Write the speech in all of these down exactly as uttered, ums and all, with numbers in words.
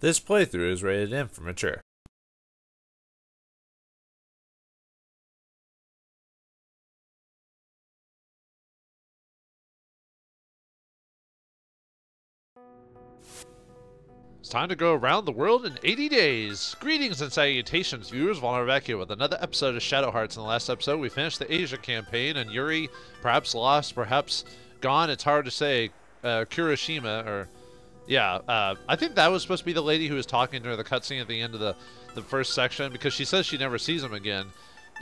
This playthrough is rated M for mature. It's time to go around the world in eighty days! Greetings and salutations, viewers. Vulnervac here with another episode of Shadow Hearts. In the last episode, we finished the Asia campaign, and Yuri, perhaps lost, perhaps gone, it's hard to say, uh, Kurishima, or... Yeah, uh, I think that was supposed to be the lady who was talking during the cutscene at the end of the, the first section, because she says she never sees him again.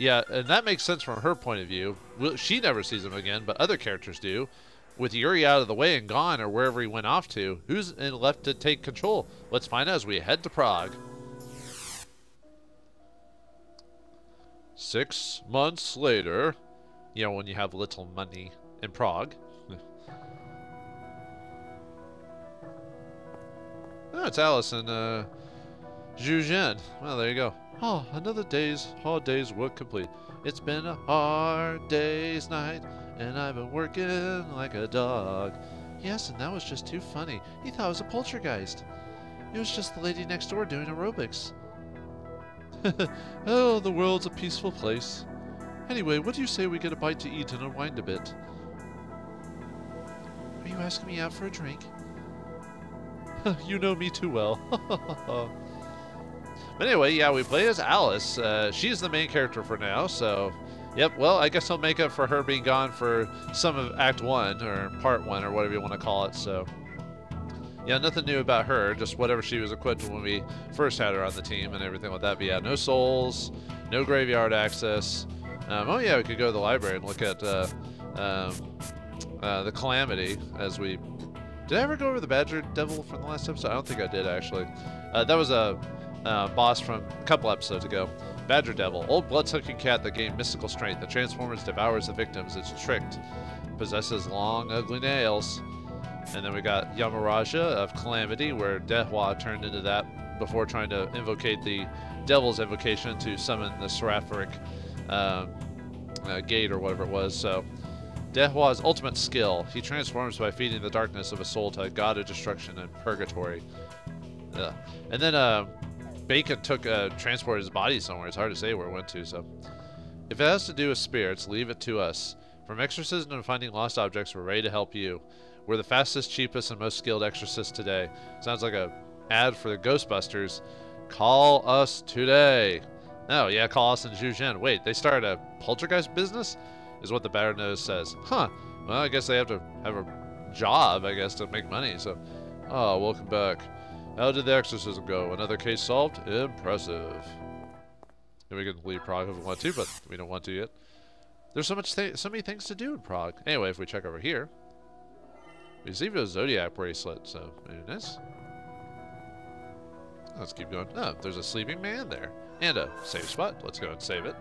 Yeah, and that makes sense from her point of view. She never sees him again, but other characters do. With Yuri out of the way and gone, or wherever he went off to, who's left to take control? Let's find out as we head to Prague. Six months later, you know, when you have little money in Prague. Oh, it's Alice and uh, Zhuzhen. Well, there you go. Oh, another day's hard day's work complete. It's been a hard day's night, and I've been working like a dog. Yes, and that was just too funny. He thought I was a poltergeist. It was just the lady next door doing aerobics. Oh, the world's a peaceful place. Anyway, what do you say we get a bite to eat and unwind a bit? Are you asking me out for a drink? You know me too well. But anyway, yeah, we play as Alice. Uh, she's the main character for now, so... Yep, well, I guess I'll make up for her being gone for some of Act one, or Part one, or whatever you want to call it, so... Yeah, nothing new about her, just whatever she was equipped when we first had her on the team and everything like that. But yeah, no souls, no graveyard access. Um, oh yeah, we could go to the library and look at uh, um, uh, the Calamity as we... Did I ever go over the Badger Devil from the last episode? I don't think I did, actually. Uh, that was a uh, boss from a couple episodes ago. Badger Devil, old blood-sucking cat that gained mystical strength. The Transformers devours the victims. It's tricked. Possesses long, ugly nails. And then we got Yamaraja of Calamity, where Dehwa turned into that before trying to invocate the Devil's Invocation to summon the Seraphic uh, uh, Gate or whatever it was. So... Dehwa's ultimate skill. He transforms by feeding the darkness of a soul to a god of destruction and purgatory. Ugh. And then uh, Bacon took uh, transported his body somewhere. It's hard to say where it went to, so... If it has to do with spirits, leave it to us. From exorcism and finding lost objects, we're ready to help you. We're the fastest, cheapest, and most skilled exorcists today. Sounds like a ad for the Ghostbusters. Call us today. Oh, yeah, call us in Zhuzhen. Wait, they started a poltergeist business? Is what the Baroness says. Huh. Well, I guess they have to have a job, I guess, to make money, so... Oh, welcome back. How did the exorcism go? Another case solved? Impressive. And we can leave Prague if we want to, but we don't want to yet. There's so much, th so many things to do in Prague. Anyway, if we check over here... We received a Zodiac Bracelet, so... Very nice. Let's keep going. Oh, there's a sleeping man there. And a save spot. Let's go and save it.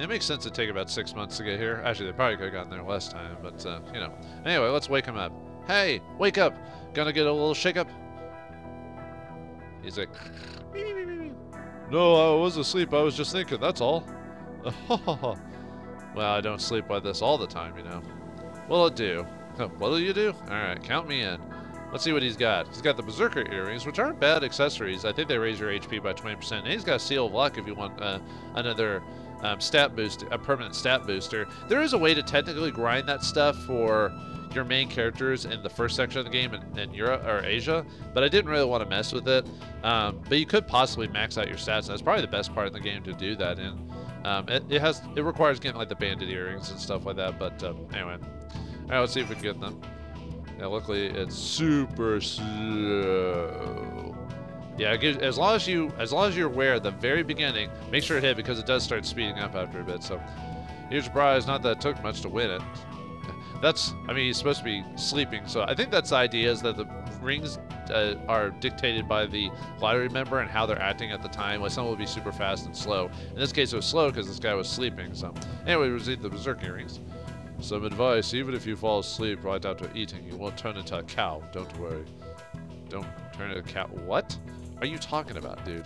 It makes sense to take about six months to get here. Actually, they probably could have gotten there last time, but, uh, you know. Anyway, let's wake him up. Hey, wake up! Gonna get a little shake-up? He's like... No, I was asleep. I was just thinking, that's all. Well, I don't sleep by this all the time, you know. What'll it do? What'll you do? Alright, count me in. Let's see what he's got. He's got the Berserker Earrings, which aren't bad accessories. I think they raise your H P by twenty percent. And he's got a Seal of Luck if you want uh, another... Um, stat boost, a permanent stat booster. There is a way to technically grind that stuff for your main characters in the first section of the game in, in Europe or Asia, but I didn't really want to mess with it. Um, but you could possibly max out your stats. That's probably the best part of the game to do that in. Um, it, it has it requires getting like the banded earrings and stuff like that. But um, anyway, all right, let's see if we can get them. Yeah, luckily it's super slow. Yeah, as long as you as long as you're aware at the very beginning, make sure it hit because it does start speeding up after a bit. So, you're surprised not that it took much to win it. That's I mean he's supposed to be sleeping, so I think that's the idea is that the rings uh, are dictated by the lottery member and how they're acting at the time. Like some will be super fast and slow. In this case, it was slow because this guy was sleeping. So anyway, we received the Berserk Earrings. Some advice: even if you fall asleep right after eating, you won't turn into a cow. Don't worry. Don't turn into a cow. What? Are you talking about, dude?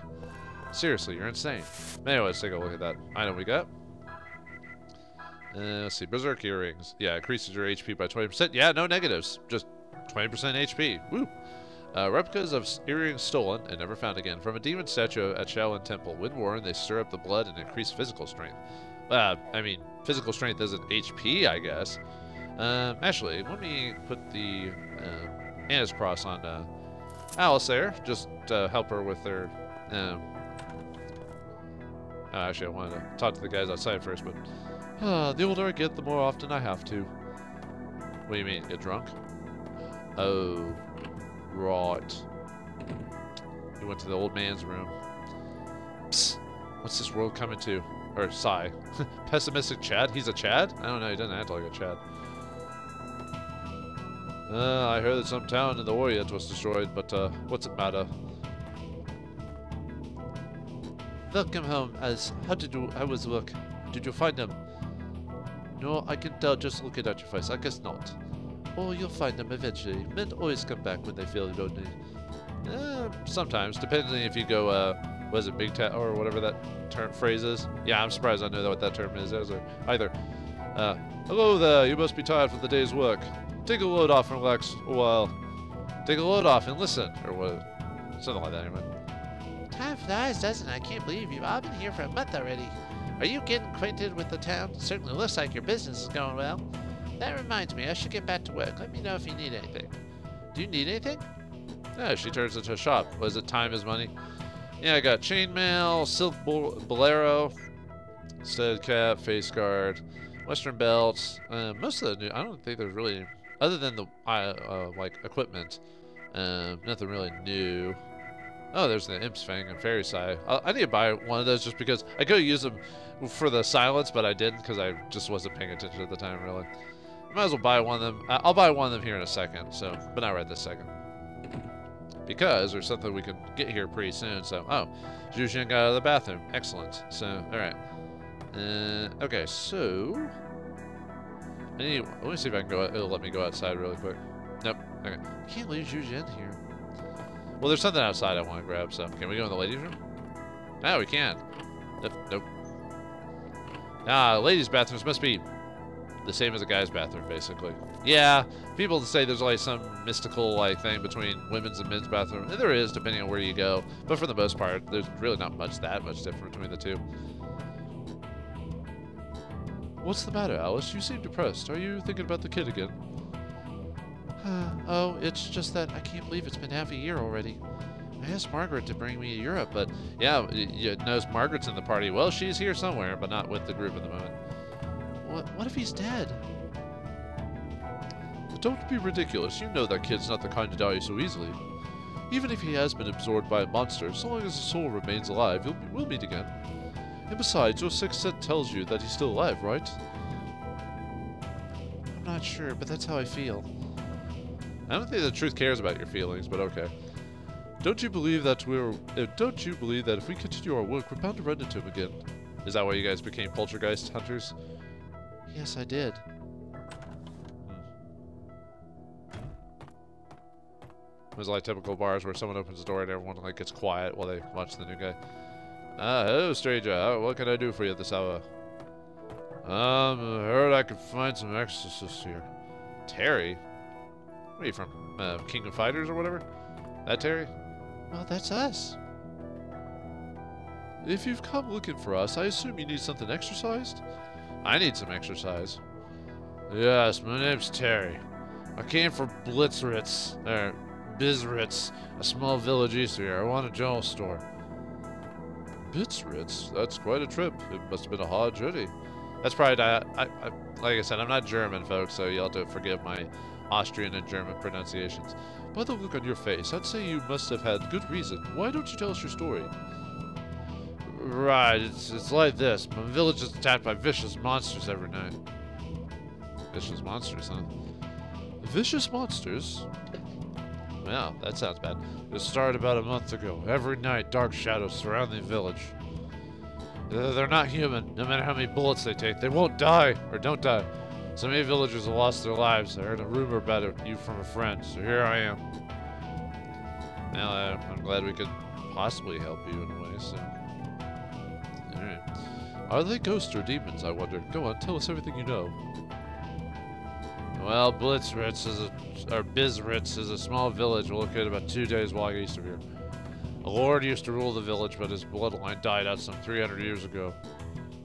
Seriously, you're insane. Anyway, let's take a look at that item we got. Uh, let's see, Berserk Earrings. Yeah, increases your H P by twenty percent. Yeah, no negatives. Just twenty percent H P. Woo! Uh, replicas of earrings stolen and never found again from a demon statue at Shaolin Temple. When worn, they stir up the blood and increase physical strength. Uh, I mean, physical strength isn't H P, I guess. Um, actually, let me put the uh, Anna's cross on uh, Alice there. Just uh, help her with her... Um, uh, actually, I wanted to talk to the guys outside first, but... Uh, the older I get, the more often I have to. What do you mean? Get drunk? Oh... Right. He went to the old man's room. Psst. What's this world coming to? Or, sigh. Pessimistic Chad? He's a Chad? I don't know. He doesn't act like a Chad. Uh, I heard that some town in the Orient was destroyed, but uh, what's it matter? Welcome home, Alice. How did you... How was work? Did you find them? No, I can tell just looking at your face. I guess not. Or you'll find them eventually. Men always come back when they feel lonely. Eh, sometimes, depending if you go, uh, what is it, big town, or whatever that term phrase is. Yeah, I'm surprised I know that what that term is either. Uh, hello there, you must be tired from the day's work. Take a load off and relax a while. Take a load off and listen, or what, something like that anyway. Time flies, doesn't it? I can't believe you. I've been here for a month already. Are you getting acquainted with the town? Certainly looks like your business is going well. That reminds me, I should get back to work. Let me know if you need anything. Do you need anything? Yeah, she turns into a shop. Was it time is money? Yeah, I got chain mail, silk bol bolero, stud cap, face guard, western belts. Uh, most of the new, I don't think there's really, other than the uh, uh, like equipment, uh, nothing really new. Oh, there's the imp's fang and fairy sigh. I, I need to buy one of those just because I could use them for the silence, but I didn't because I just wasn't paying attention at the time, really. Might as well buy one of them. I'll buy one of them here in a second, so, but not right this second. Because there's something we can get here pretty soon, so, oh, Zhuzhen got out of the bathroom. Excellent. So, alright. Uh, okay, so, I need, let me see if I can go, it'll let me go outside really quick. Nope. Okay. Can't leave Zhuzhen here. Well, there's something outside I want to grab, so, can we go in the ladies' room? No, we can. Nope. Nope. Ah, ladies' bathrooms must be the same as a guy's bathroom, basically. Yeah, people say there's like some mystical like thing between women's and men's bathroom. And there is, depending on where you go. But for the most part, there's really not much that much different between the two. What's the matter, Alice? You seem depressed. Are you thinking about the kid again? Uh, oh, it's just that I can't believe it's been half a year already. I asked Margaret to bring me to Europe, but yeah, you notice Margaret's in the party. Well, she's here somewhere, but not with the group at the moment. What, what if he's dead? Don't be ridiculous. You know that kid's not the kind to die so easily. Even if he has been absorbed by a monster, so long as his soul remains alive, you'll be, we'll meet again. And besides, your sixth sense tells you that he's still alive, right? I'm not sure, but that's how I feel. I don't think the truth cares about your feelings, but okay. Don't you believe that we're... Uh, don't you believe that if we continue our work, we're bound to run into him again? Is that why you guys became poltergeist hunters? Yes, I did. It was like typical bars where someone opens the door and everyone like gets quiet while they watch the new guy. Ah, hello, stranger. What can I do for you at this hour? Um, I heard I could find some exorcists here. Terry? What are you from? Uh, King of Fighters or whatever? That Terry? Well, that's us. If you've come looking for us, I assume you need something exorcised? I need some exercise. Yes, my name's Terry. I came from Blitzritz, or Bistritz, a small village east of here. I want a general store. Bistritz? That's quite a trip. It must have been a hard journey. That's probably not, I, I, like I said, I'm not German, folks, so you'll have to forgive my Austrian and German pronunciations. By the look on your face, I'd say you must have had good reason. Why don't you tell us your story? Right, it's, it's like this. My village is attacked by vicious monsters every night. Vicious monsters, huh? Vicious monsters? Well, that sounds bad. It started about a month ago. Every night, dark shadows surround the village. They're not human. No matter how many bullets they take, they won't die, or don't die. So many villagers have lost their lives. I heard a rumor about you from a friend, so here I am. Now, uh, I'm glad we could possibly help you in a way, so... Are they ghosts or demons, I wonder? Go on, tell us everything you know. Well, Blitzritz is a, or Bistritz is a small village located about two days' walk east of here. A lord used to rule the village, but his bloodline died out some three hundred years ago.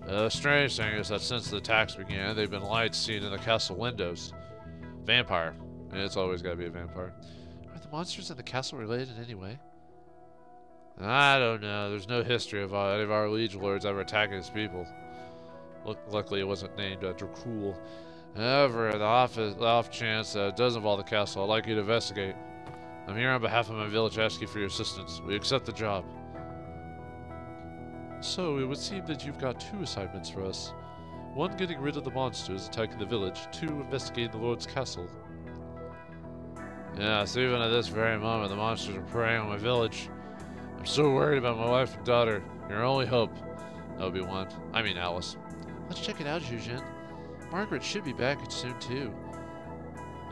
The strange thing is that since the attacks began, there have been lights seen in the castle windows. Vampire. It's always got to be a vampire. Are the monsters in the castle related in any way? I don't know. There's no history of uh, any of our liege lords ever attacking his people. Look, luckily, it wasn't named uh, Dracul. However, the off, off chance that uh, it does involve the castle, I'd like you to investigate. I'm here on behalf of my village asking for your assistance. We accept the job. So, it would seem that you've got two assignments for us. One, getting rid of the monsters attacking the village. Two, investigating the Lord's castle. Yeah, so even at this very moment, the monsters are preying on my village. I'm so worried about my wife and daughter. Your only hope. That would be one. I mean, Alice. Let's check it out, Zhuzhen. Margaret should be back soon, too.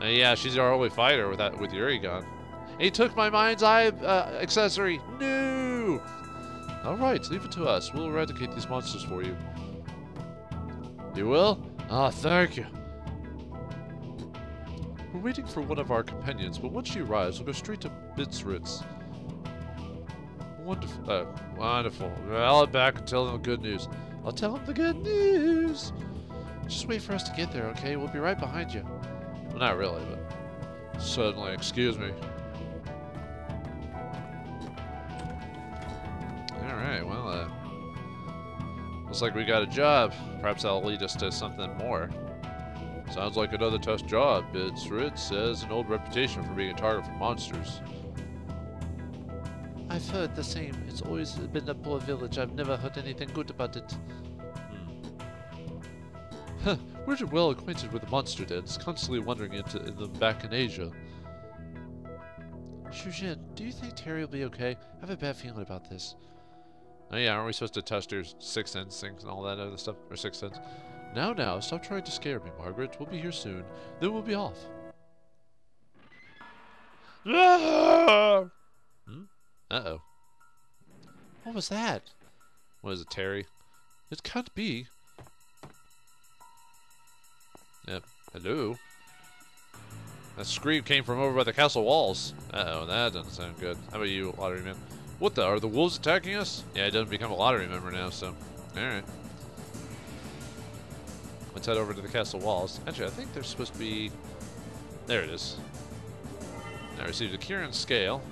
Uh, yeah, she's our only fighter with, that, with Yuri gone. He took my mind's eye uh, accessory. No! Alright, leave it to us. We'll eradicate these monsters for you. You will? Ah, thank you. We're waiting for one of our companions, but once she arrives, we'll go straight to Blitzritz. Wonderful. Uh, wonderful. I'll head back and tell them the good news. I'll tell them the good news. Just wait for us to get there, okay? We'll be right behind you. Well, not really, but suddenly, excuse me. Alright, well, uh, looks like we got a job. Perhaps that'll lead us to something more. Sounds like another tough job. Blitzritz has an old reputation for being a target for monsters. I've heard the same. It's always been a poor village. I've never heard anything good about it. Huh. We're well acquainted with the monster dens, constantly wandering into them back in Asia. Zhuzhen, do you think Terry will be okay? I have a bad feeling about this. Oh yeah, aren't we supposed to test your sixth instincts and all that other stuff? Or sixth sense? Now, now, stop trying to scare me, Margaret. We'll be here soon. Then we'll be off. Hmm? Uh-oh. What was that? What is it, Terry? It can't be. Yep. Hello? That scream came from over by the castle walls. Uh-oh, that doesn't sound good. How about you, lottery man? What the? Are the wolves attacking us? Yeah, it doesn't become a lottery member now, so... Alright. Let's head over to the castle walls. Actually, I think there's supposed to be... There it is. I received a Kirin scale.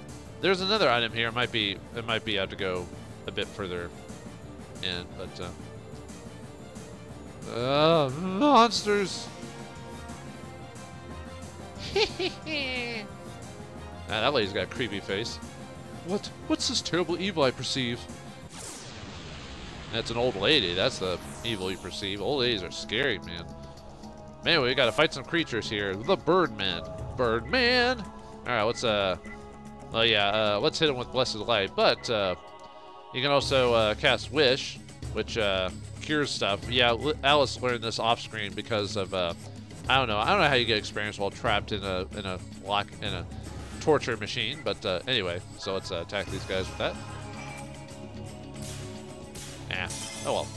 There's another item here. It might be... It might be out to go a bit further in, but... Uh, Uh, monsters! Nah, that lady's got a creepy face. What? What's this terrible evil I perceive? That's an old lady. That's the evil you perceive. Old ladies are scary, man. Man, we gotta fight some creatures here. The Birdman. Birdman! Alright, let's, uh... Oh, yeah, uh, let's hit him with Blessed Light. But, uh... You can also, uh, cast Wish, which, uh... cure stuff. Yeah, Alice learned this off screen because of uh, I don't know. I don't know how you get experience while trapped in a in a lock in a torture machine. But uh, anyway, so let's uh, attack these guys with that. Ah, oh well.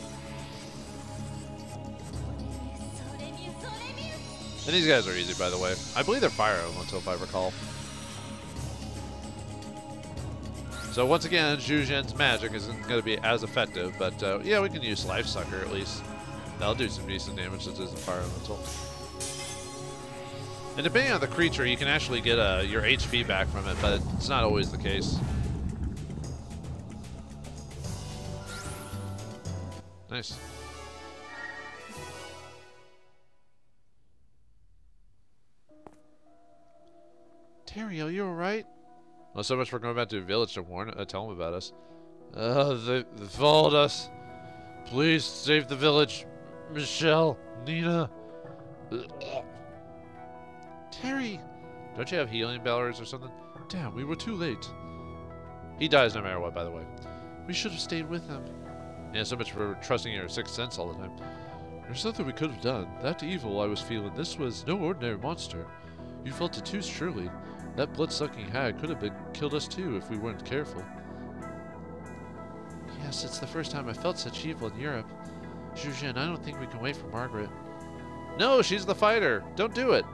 And these guys are easy, by the way. I believe they're fire elements, if I recall. So once again, Zhuzhen's magic isn't going to be as effective, but uh, yeah, we can use Life Sucker at least. That'll do some decent damage since it's a fire elemental. And depending on the creature, you can actually get uh, your H P back from it, but it's not always the case. Nice. Terry, are you alright? Well, so much for going back to the village to warn, uh, tell them about us. Uh, they, they followed us. Please save the village. Michelle, Nina. Terry, don't you have healing ballards or something? Damn, we were too late. He dies no matter what, by the way. We should have stayed with him. Yeah, so much for trusting your sixth sense all the time. There's nothing we could have done. That evil I was feeling, this was no ordinary monster. You felt it too surely. That blood-sucking hag could have been killed us too if we weren't careful. Yes, it's the first time I felt such evil in Europe. Zhuzhen, I don't think we can wait for Margaret. No, she's the fighter. Don't do it.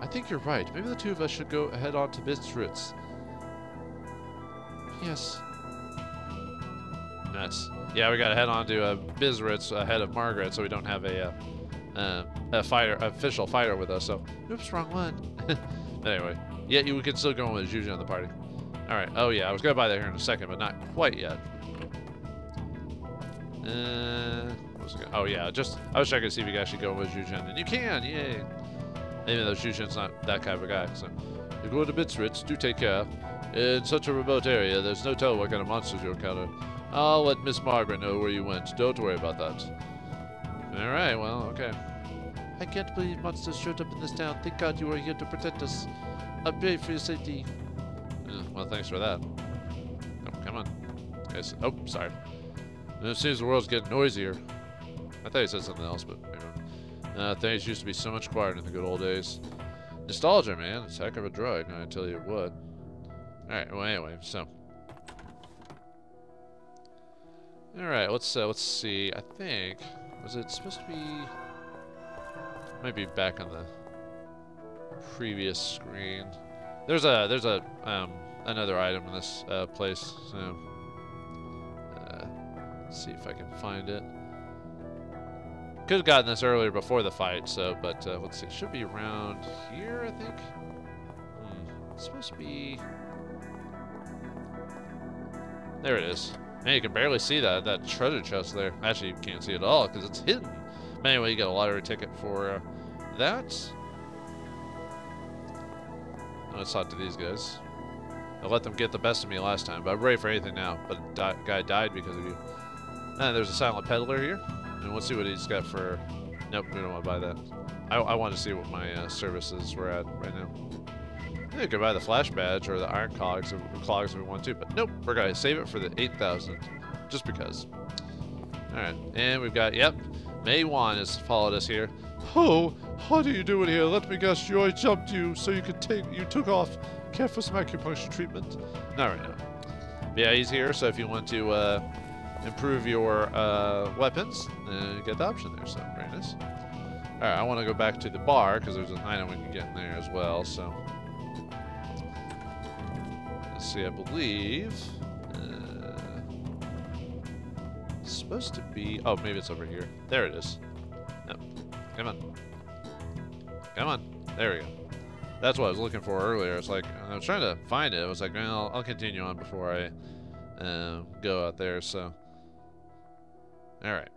I think you're right. Maybe the two of us should go head on to Bistritz. Yes. Nuts. Yeah, we gotta head on to uh, Bistritz ahead of Margaret, so we don't have a uh, uh, a fighter, official fighter with us. So, oops, wrong one. Anyway, yeah, you could still go on with Zhuzhen on the party. All right. Oh yeah, I was gonna buy that here in a second, but not quite yet. Uh, what was it gonna, oh yeah, just I was checking to see if you guys should go with Zhuzhen, and you can. Yay. Even though Zhuzhen's not that kind of a guy, so you go to Bistritz. Do take care. In such a remote area, there's no telling what kind of monsters you'll encounter. I'll let Miss Margaret know where you went. Don't worry about that. Alright, well, okay. I can't believe monsters showed up in this town. Thank God you are here to protect us. I pray for your safety. Yeah, well, thanks for that. Oh, come on. Guys. Oh, sorry. It seems the world's getting noisier. I thought he said something else, but maybe not. Uh, things used to be so much quieter in the good old days. Nostalgia, man. It's a heck of a drug, I tell you what. Alright, well, anyway, so... All right, let's uh, let's see. I think was it supposed to be? Might be back on the previous screen. There's a there's a um, another item in this uh, place. So uh, let's see if I can find it. Could have gotten this earlier before the fight. So, but uh, let's see. It should be around here, I think. Hmm. It's supposed to be. There it is. Man, you can barely see that, that treasure chest there. Actually, you can't see it at all because it's hidden. But anyway, you get a lottery ticket for uh, that. Let's talk to these guys. I let them get the best of me last time, but I'm ready for anything now. But the guy died because of you. And there's a silent peddler here. And we'll see what he's got for... Nope, we don't want to buy that. I, I want to see what my uh, services were at right now. We could buy the flash badge or the iron cogs if, clogs if we want to, but nope, we're going to save it for the eight thousand, just because. Alright, and we've got, yep, Maywan has followed us here. Oh, how do you do it here? Let me guess, Joy jumped you so you could take, you took off. Care for some acupuncture treatment? Not right now. Yeah, he's here, so if you want to uh, improve your uh, weapons, uh, you get the option there, so very nice. Alright, I want to go back to the bar, because there's an item we can get in there as well, so... See, I believe uh, it's supposed to be. Oh, maybe it's over here. There it is. Yep. Come on, come on. There we go. That's what I was looking for earlier. It's like I was trying to find it. I was like, well, I'll continue on before I uh, go out there. So, all right.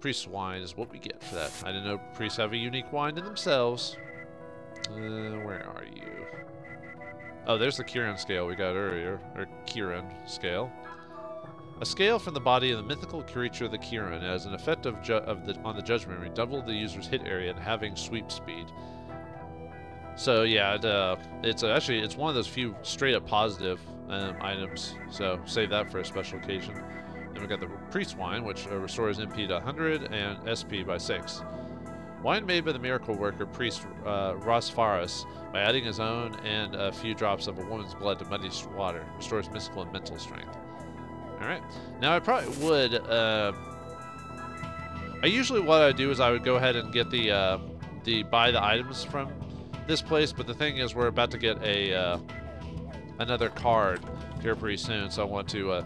Priest's wine is what we get for that. I didn't know priests have a unique wine to themselves. Uh, where are you? Oh, there's the Kirin scale we got earlier, or Kirin scale. A scale from the body of the mythical creature of the Kirin as an effect of, ju of the, on the judgment ring, double the user's hit area and having sweep speed. So yeah, it, uh, it's uh, actually it's one of those few straight up positive um, items. So save that for a special occasion. Then we got the priest's wine, which uh, restores M P to one hundred and S P by six. Wine made by the miracle worker priest uh, Rosfaris by adding his own and a few drops of a woman's blood to muddy water. Restores mystical and mental strength. Alright. Now I probably would... Uh, I usually what I do is I would go ahead and get the... Uh, the buy the items from this place, but the thing is we're about to get a uh, another card here pretty soon, so I want to... Uh,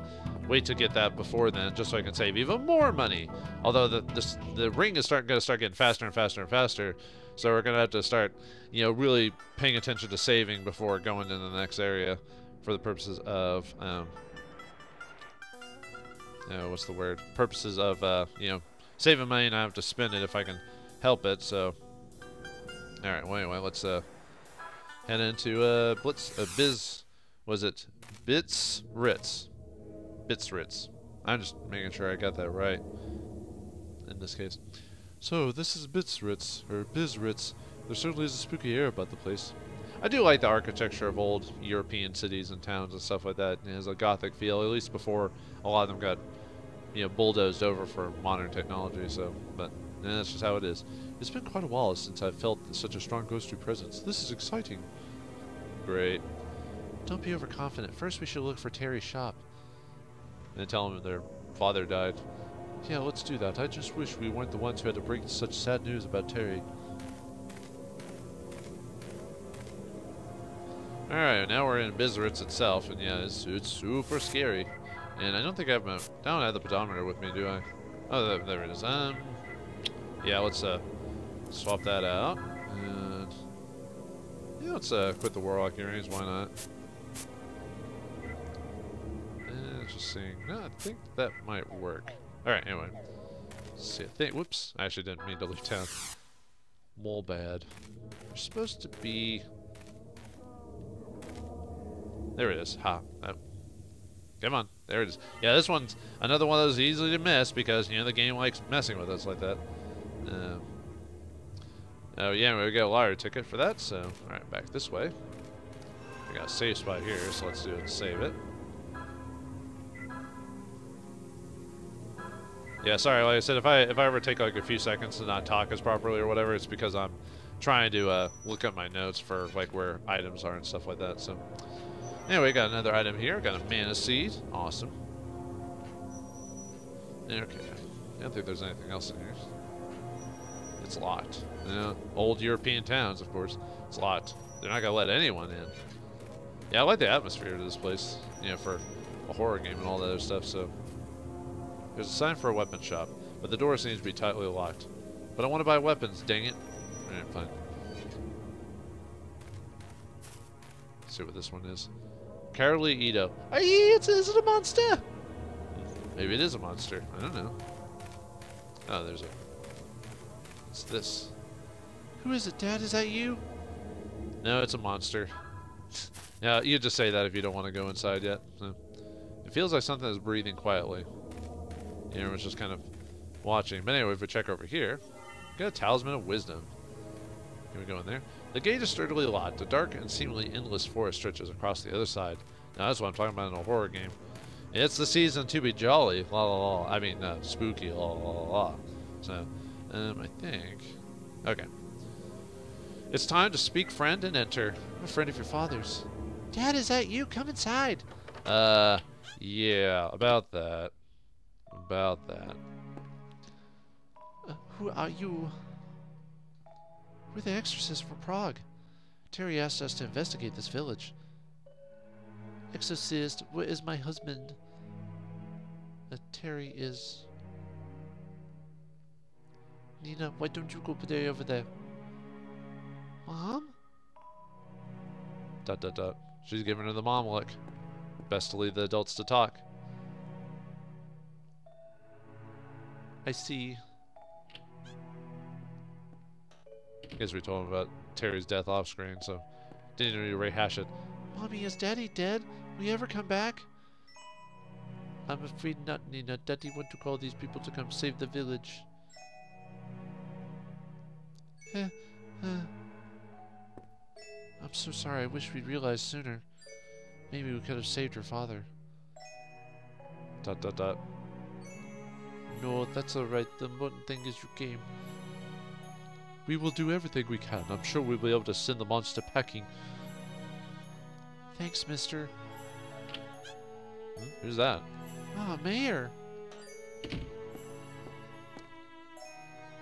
wait to get that before then, just so I can save even more money. Although the this, the ring is start, going to start getting faster and faster and faster, so we're going to have to start, you know, really paying attention to saving before going into the next area for the purposes of, um, you know, what's the word? Purposes of, uh, you know, saving money and I have to spend it if I can help it. So, all right. Well, anyway, let's uh, head into uh, Blitz, uh, Biz. Was it Bistritz? Bistritz. I'm just making sure I got that right in this case. So this is Bistritz, or Bistritz. There certainly is a spooky air about the place. I do like the architecture of old European cities and towns and stuff like that. It has a gothic feel, at least before a lot of them got, you know, bulldozed over for modern technology. So, but eh, that's just how it is. It's been quite a while since I've felt such a strong ghostly presence. This is exciting. Great. Don't be overconfident. First we should look for Terry's shop. And tell him their father died. Yeah, let's do that. I just wish we weren't the ones who had to bring such sad news about Terry. Alright, now we're in Bistritz itself, and yeah, it's, it's super scary. And I don't think I have my... I don't have the pedometer with me, do I? Oh, there, there it is. Um, yeah, let's uh, swap that out. And yeah, let's uh, quit the Warlock earrings, why not? Uh, just seeing... No, I think that might work. Alright, anyway. Let's see, I think... Whoops, I actually didn't mean to leave town. Mole bad. We're supposed to be... There it is. Ha. Oh. Come on. There it is. Yeah, this one's another one of those easily to miss because, you know, the game likes messing with us like that. Uh, oh, yeah, we got a lottery ticket for that, so... Alright, back this way. We got a safe spot here, so let's do it and save it. Yeah, sorry, like I said, if I, if I ever take, like, a few seconds to not talk as properly or whatever, it's because I'm trying to uh, look up my notes for, like, where items are and stuff like that, so... Anyway, got another item here. Got a mana seed. Awesome. Okay. I don't think there's anything else in here. It's locked. You know, old European towns, of course. It's locked. They're not going to let anyone in. Yeah, I like the atmosphere of this place. You know, for a horror game and all that other stuff, so... There's a sign for a weapon shop, but the door seems to be tightly locked. But I want to buy weapons, dang it. Alright, fine. Let's see what this one is. Carly Ito. Aye, it's, is it a monster? Maybe it is a monster. I don't know. Oh, there's a... What's this? Who is it, Dad? Is that you? No, it's a monster. Now, you just say that if you don't want to go inside yet. No. It feels like something is breathing quietly. Everyone's just kind of watching. But anyway, if we check over here, got a Talisman of Wisdom. Can we go in there? The gate is sturdily locked. A dark and seemingly endless forest stretches across the other side. Now that's what I'm talking about in a horror game. It's the season to be jolly, la la la. I mean, uh, spooky, la la la. So, um, I think, okay. It's time to speak, friend, and enter. I'm a friend of your father's. Dad, is that you? Come inside. Uh, yeah, about that, about that. Uh, who are you? We're the exorcists from Prague. Terry asked us to investigate this village. Exorcist, where is my husband? Uh, Terry is... Nina, why don't you go there over there? Mom? Dot dot dot. She's giving her the mom look. Best to leave the adults to talk. I see... Guess we told him about Terry's death off screen, so didn't need to rehash it. Mommy, is Daddy dead? Will you ever come back? I'm afraid not, Nina. Daddy want to call these people to come save the village. Eh, eh. I'm so sorry. I wish we'd realized sooner. Maybe we could have saved her father. Dot dot dot. No, that's alright. The important thing is you came. We will do everything we can. I'm sure we'll be able to send the monster packing. Thanks, mister. Hmm? Who's that? Ah, Mayor.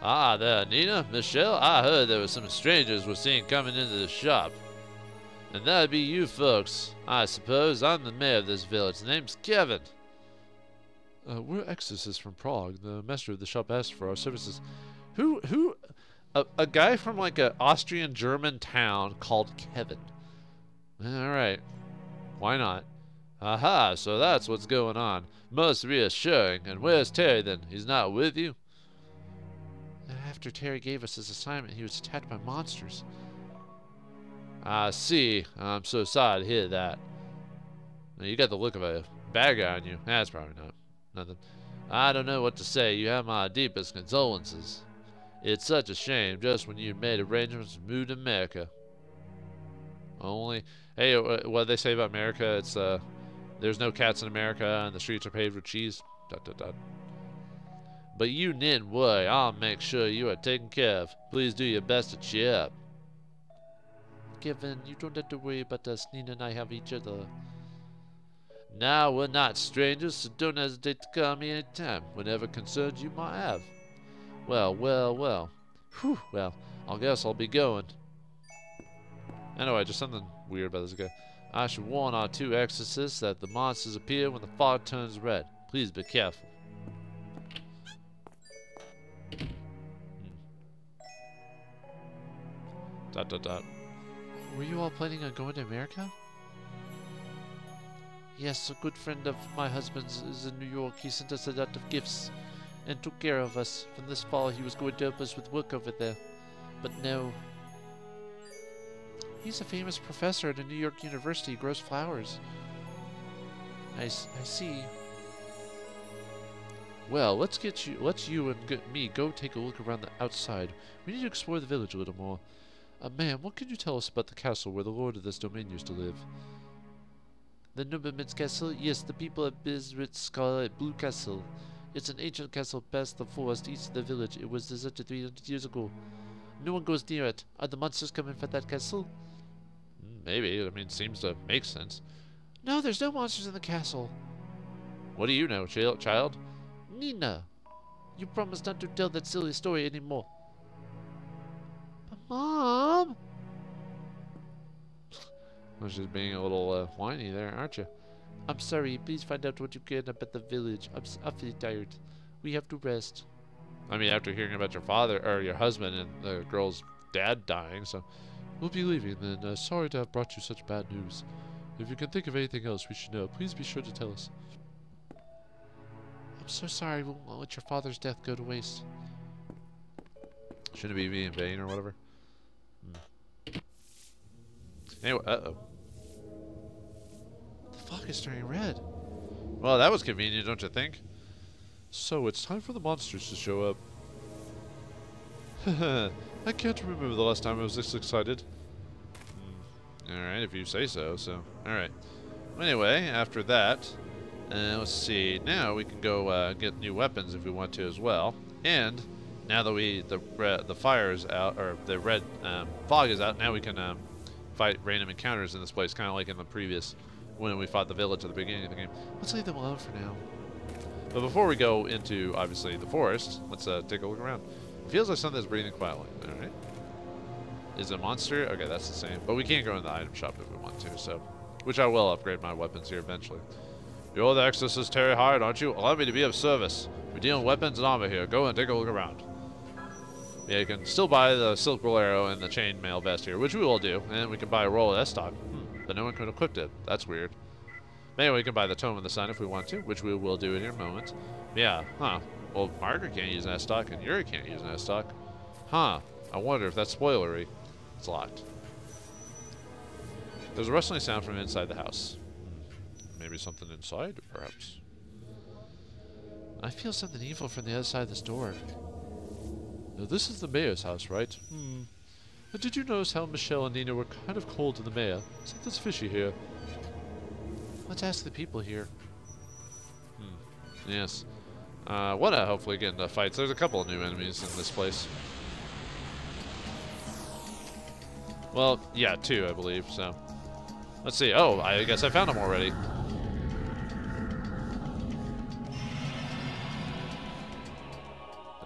Ah, there, Nina. Michelle, I heard there were some strangers we're seeing coming into the shop. And that'd be you folks. I suppose I'm the mayor of this village. The name's Kevin. Uh, we're exorcists from Prague. The master of the shop asked for our services. Who, who... A, a guy from like an Austrian-German town called Kevin. Alright. Why not? Aha, so that's what's going on. Most reassuring. And where's Terry then? He's not with you? After Terry gave us his assignment, he was attacked by monsters. I see. I'm so sorry to hear that. Now, you got the look of a bad guy on you. That's probably not. Nothing. I don't know what to say. You have my deepest condolences. It's such a shame, just when you made arrangements to move to America. Only, hey, what do they say about America? It's, uh, there's no cats in America, and the streets are paved with cheese. Dot, dot, dot. But you needn't worry. I'll make sure you are taken care of. Please do your best to cheer up. Kevin, you don't have to worry about us. Nina and I have each other. Now, we're not strangers, so don't hesitate to call me anytime, whenever concerns you might have. Well, well, well. Whew, well, I guess I'll be going. Anyway, just something weird about this guy. I should warn our two exorcists that the monsters appear when the fog turns red. Please be careful. Hmm. Dot, dot, dot. Were you all planning on going to America? Yes, a good friend of my husband's is in New York. He sent us a lot of gifts and took care of us. From this fall, he was going to help us with work over there. But no. He's a famous professor at a New York university. He grows flowers. I, I see. Well, let's get you, let's you and get me go take a look around the outside. We need to explore the village a little more. Uh, ma'am, what could you tell us about the castle where the lord of this domain used to live? The Nubemid's Castle? Yes, the people at Bistritz call it Blue Castle. It's an ancient castle past the forest east of the village. It was deserted three hundred years ago. No one goes near it. Are the monsters coming for that castle? Maybe. I mean, it seems to make sense. No, there's no monsters in the castle. What do you know, child? Nina! You promised not to tell that silly story anymore. But Mom! Well, she's being a little uh, whiny there, aren't you? I'm sorry. Please find out what you can about the village. I'm awfully tired. We have to rest. I mean, after hearing about your father or your husband and the girl's dad dying, so we'll be leaving. Then, uh, sorry to have brought you such bad news. If you can think of anything else we should know, please be sure to tell us. I'm so sorry. We won't let your father's death go to waste. Shouldn't it be me in vain or whatever? Hmm. Anyway, uh oh. Fuck, it's turning red. Well, that was convenient, don't you think? So, it's time for the monsters to show up. Haha, I can't remember the last time I was this excited. Mm. Alright, if you say so, so. Alright. Anyway, after that, uh, let's see. Now we can go uh, get new weapons if we want to as well. And, now that we the re the fire is out, or the red um, fog is out, now we can um, fight random encounters in this place, kind of like in the previous... when we fought the village at the beginning of the game. Let's leave them alone for now. But before we go into, obviously, the forest, let's uh, take a look around. It feels like something's breathing quietly. All right. Is it a monster? Okay, that's the same. But we can't go in the item shop if we want to, so... which I will upgrade my weapons here eventually. You're the exorcist Terry Hyde, aren't you? Allow me to be of service. We're dealing weapons and armor here. Go and take a look around. Yeah, you can still buy the silk bolero and the chain mail vest here, which we will do. And we can buy a roll of S-Stock. But no one could equip it. That's weird. Anyway, we can buy the Tome of the Sun if we want to, which we will do in a moment. Yeah, huh. Well, Margaret can't use an S-Stock, and Yuri can't use an S-Stock. Huh. I wonder if that's spoilery. It's locked. There's a rustling sound from inside the house. Maybe something inside, perhaps. I feel something evil from the other side of this door. Now, this is the mayor's house, right? Hmm. But did you notice how Michelle and Nina were kind of cold to the mayor? Something's fishy here. Let's ask the people here. Hmm. Yes. Uh, want to hopefully get into fights. There's a couple of new enemies in this place. Well, yeah, two, I believe, so. Let's see. Oh, I guess I found them already.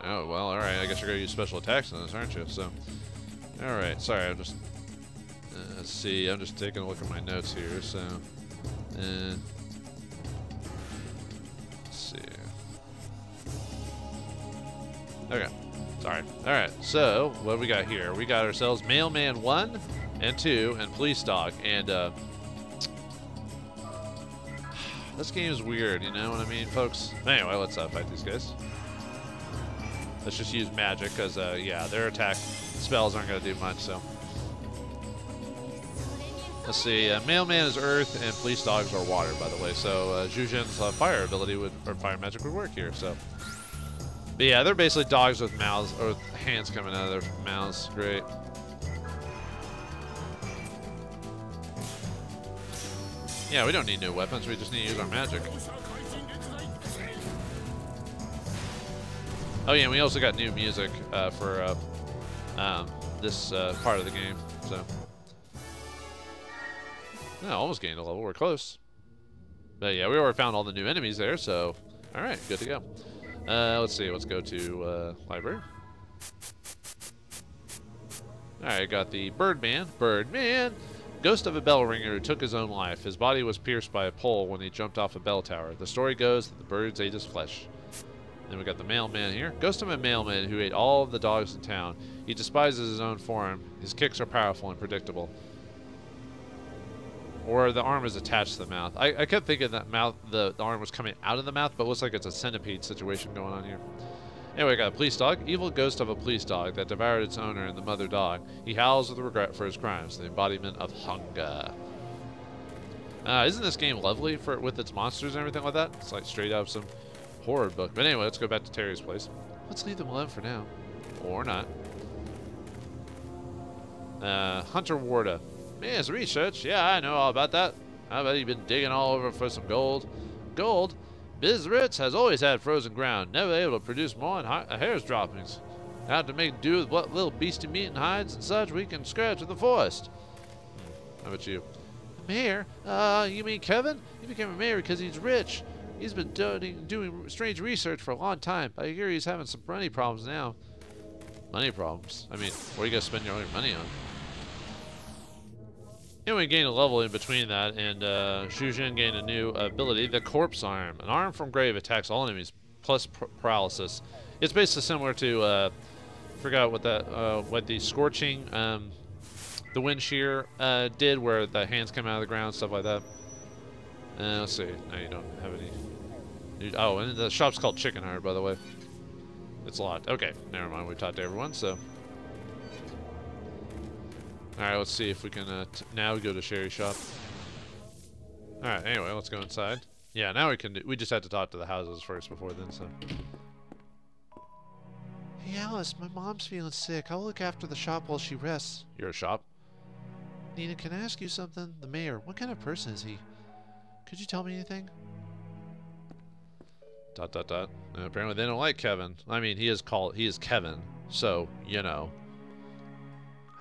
Oh, well, alright. I guess you're going to use special attacks on this, aren't you? So. Alright, sorry, I'm just, uh, let's see, I'm just taking a look at my notes here, so, uh, let's see, okay, sorry, alright, so, what do we got here? We got ourselves Mailman one and two, and Police Dog, and, uh, this game is weird, you know what I mean, folks? Anyway, let's uh, fight these guys. Let's just use magic, because, uh, yeah, their attack spells aren't going to do much, so. Let's see. Uh, Mailman is earth, and police dogs are water, by the way. So, uh, Zhuzhen's uh, fire ability would, or fire magic would work here, so. But, yeah, they're basically dogs with mouths, or with hands coming out of their mouths. Great. Yeah, we don't need new weapons. We just need to use our magic. Oh yeah, and we also got new music uh, for uh, um, this uh, part of the game. So, yeah, almost gained a level. We're close. But yeah, we already found all the new enemies there, so all right, good to go. Uh, let's see, let's go to uh, library. All right, got the Birdman. Birdman, ghost of a bell ringer who took his own life. His body was pierced by a pole when he jumped off a bell tower. The story goes that the birds ate his flesh. Then we got the mailman here. Ghost of a mailman who ate all of the dogs in town. He despises his own form. His kicks are powerful and predictable. Or the arm is attached to the mouth. I, I kept thinking that mouth, the, the arm was coming out of the mouth, but it looks like it's a centipede situation going on here. Anyway, we got a police dog. Evil ghost of a police dog that devoured its owner and the mother dog. He howls with regret for his crimes, the embodiment of hunger. Uh, isn't this game lovely for with its monsters and everything like that? It's like straight out of some horror book. But anyway, let's go back to Terry's place. Let's leave them alone for now. Or not. Uh, Hunter Warda. Man, it's research. Yeah, I know all about that. I bet you've been digging all over for some gold. Gold? Bistritz has always had frozen ground, never able to produce more than ha hair's droppings. Now to make do with what little beastie meat and hides and such we can scratch in the forest. How about you? Mayor? Uh, you mean Kevin? He became a mayor because he's rich. He's been doing, doing strange research for a long time, but I hear he's having some money problems now. Money problems? I mean, what are you going to spend your own money on? And we gained a level in between that, and uh, Zhuzhen gained a new ability, the Corpse Arm. An arm from grave attacks all enemies, plus pr paralysis. It's basically similar to, uh, I forgot what that, uh, what the Scorching, um, the Wind Shear uh, did, where the hands come out of the ground, stuff like that. Uh, let's see, no, you don't have any. New oh, and the shop's called Chicken Heart, by the way. It's locked. Okay, never mind, we talked to everyone, so. Alright, let's see if we can uh, t now go to Sherry's shop. Alright, anyway, let's go inside. Yeah, now we can do- we just had to talk to the houses first before then, so. Hey Alice, my mom's feeling sick. I'll look after the shop while she rests. Your shop? Nina, can I ask you something? The mayor, what kind of person is he? Could you tell me anything? Dot dot dot. And apparently they don't like Kevin. I mean, he is called- he is Kevin, so, you know.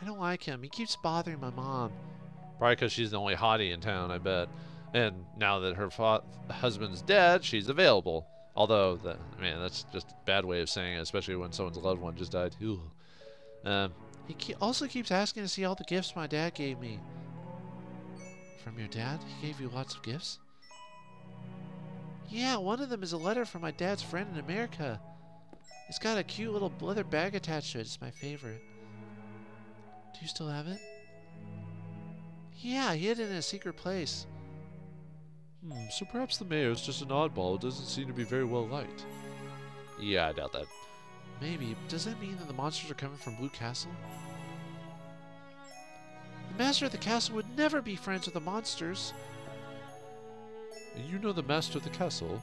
I don't like him. He keeps bothering my mom. Probably because she's the only hottie in town, I bet. And now that her fa husband's dead, she's available. Although, the, man, that's just a bad way of saying it, especially when someone's loved one just died. Um, he ke also keeps asking to see all the gifts my dad gave me. From your dad? He gave you lots of gifts? Yeah, one of them is a letter from my dad's friend in America. It's got a cute little leather bag attached to it. It's my favorite. Do you still have it? Yeah, I hid it in a secret place. Hmm, so perhaps the mayor is just an oddball who doesn't seem to be very well liked. Yeah, I doubt that. Maybe, but does that mean that the monsters are coming from Blue Castle? The master of the castle would never be friends with the monsters. You know the master of the castle?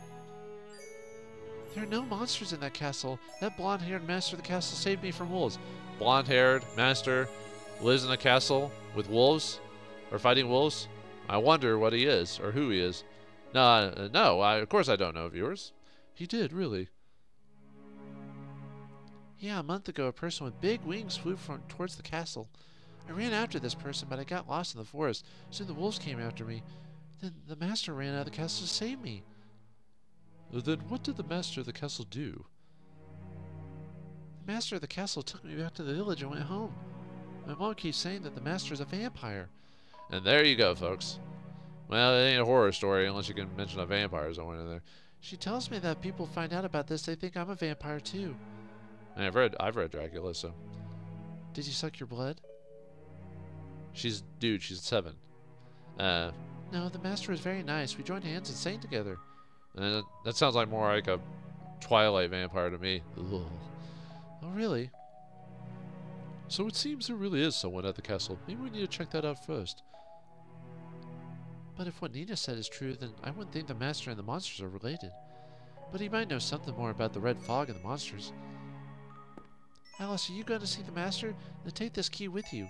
There are no monsters in that castle. That blonde-haired master of the castle saved me from wolves. Blonde-haired master... lives in a castle with wolves or fighting wolves. I wonder what he is or who he is. No, uh, no, I, of course I don't know, viewers. He did, really. Yeah, a month ago, a person with big wings flew from towards the castle. I ran after this person, but I got lost in the forest. Soon the wolves came after me. Then the master ran out of the castle to save me. Then what did the master of the castle do? The master of the castle took me back to the village and went home. My mom keeps saying that the master is a vampire. And there you go, folks. Well, it ain't a horror story unless you can mention a vampire somewhere in there. She tells me that people find out about this, they think I'm a vampire too. And I've read, I've read Dracula, so. Did you suck your blood? She's, dude, she's seven. Uh, no, the master was very nice. We joined hands and sang together. Uh, that sounds like more like a Twilight vampire to me. Ugh. Oh, really? So it seems there really is someone at the castle. Maybe we need to check that out first. But if what Nina said is true, then I wouldn't think the master and the monsters are related. But he might know something more about the red fog and the monsters. Alice, are you going to see the master? Then take this key with you.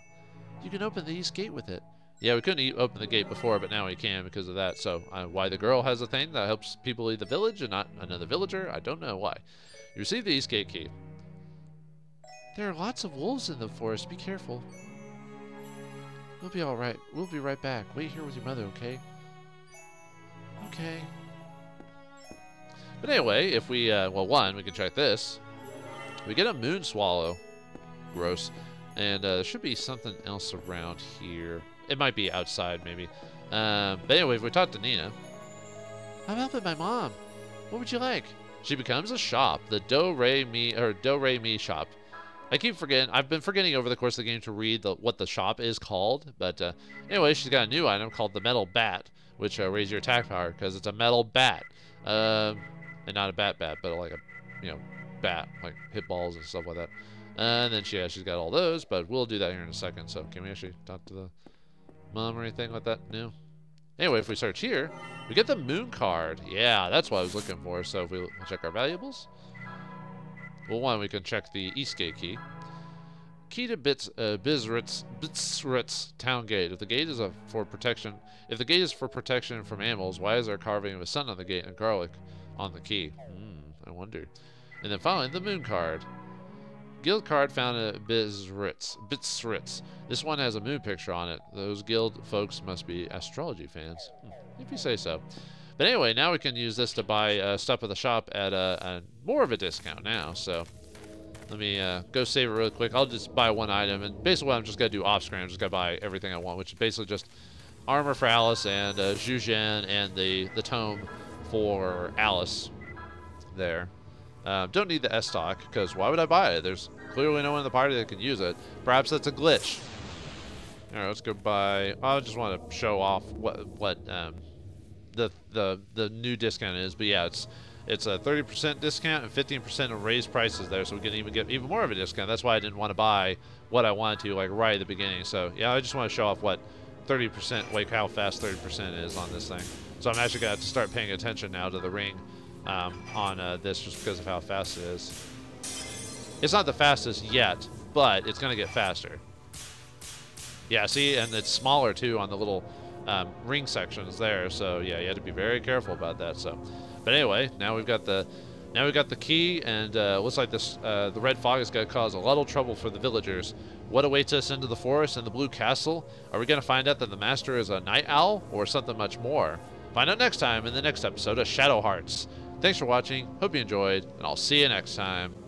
You can open the east gate with it. Yeah, we couldn't open the gate before, but now we can because of that. So uh, why the girl has a thing that helps people leave the village and not another villager, I don't know why. You receive the east gate key. There are lots of wolves in the forest. Be careful. We'll be all right. We'll be right back. Wait here with your mother, okay? Okay. But anyway, if we, uh, well, one, we can check this. We get a moon swallow. Gross. And uh, there should be something else around here. It might be outside, maybe. Um, but anyway, if we talk to Nina. I'm helping my mom. What would you like? She becomes a shop. The Do-Re-Mi, or Do-Re-Mi shop. I keep forgetting. I've been forgetting over the course of the game to read the, what the shop is called. But uh, anyway, she's got a new item called the Metal Bat, which uh, raises your attack power because it's a metal bat. Um, and not a bat bat, but like a, you know, bat, like hit balls and stuff like that. And then she, yeah, she's got all those, but we'll do that here in a second. So can we actually talk to the mom or anything like that? No. Anyway, if we search here, we get the Moon Card. Yeah, that's what I was looking for. So if we check our valuables, well, one, we can check the East Gate Key. Key to Bits, uh, Bistritz, Bistritz Town Gate. If the gate is a, for protection, if the gate is for protection from animals, why is there a carving of a sun on the gate and garlic on the key? Hmm, I wonder. And then finally, the Moon Card. Guild card found at Bistritz. Bistritz. This one has a moon picture on it. Those guild folks must be astrology fans, if you say so. But anyway, now we can use this to buy uh, stuff at the shop at a, a more of a discount now. So let me uh, go save it real quick. I'll just buy one item, and basically what I'm just gonna do off screen, I'm just gonna buy everything I want, which is basically just armor for Alice and uh, Zhuzhen and the the tome for Alice. There. Uh, don't need the S-Stock, because why would I buy it? There's clearly no one in the party that can use it. Perhaps that's a glitch. Alright, let's go buy... I just want to show off what what um, the, the the new discount is. But yeah, it's it's a thirty percent discount and fifteen percent of raised prices there, so we can even get even more of a discount. That's why I didn't want to buy what I wanted to, like, right at the beginning. So yeah, I just want to show off what thirty percent, like how fast thirty percent is on this thing. So I'm actually going to have to start paying attention now to the ring. Um, on uh, this just because of how fast it is. It's not the fastest yet, but it's going to get faster. Yeah, see, and it's smaller too on the little um, ring sections there. So yeah, you have to be very careful about that. So, but anyway, now we've got the now we've got the key, and uh, looks like this uh, the red fog is going to cause a lot of trouble for the villagers. What awaits us into the forest and the Blue Castle? Are we going to find out that the master is a night owl or something much more? Find out next time in the next episode of Shadow Hearts. Thanks for watching, hope you enjoyed, and I'll see you next time.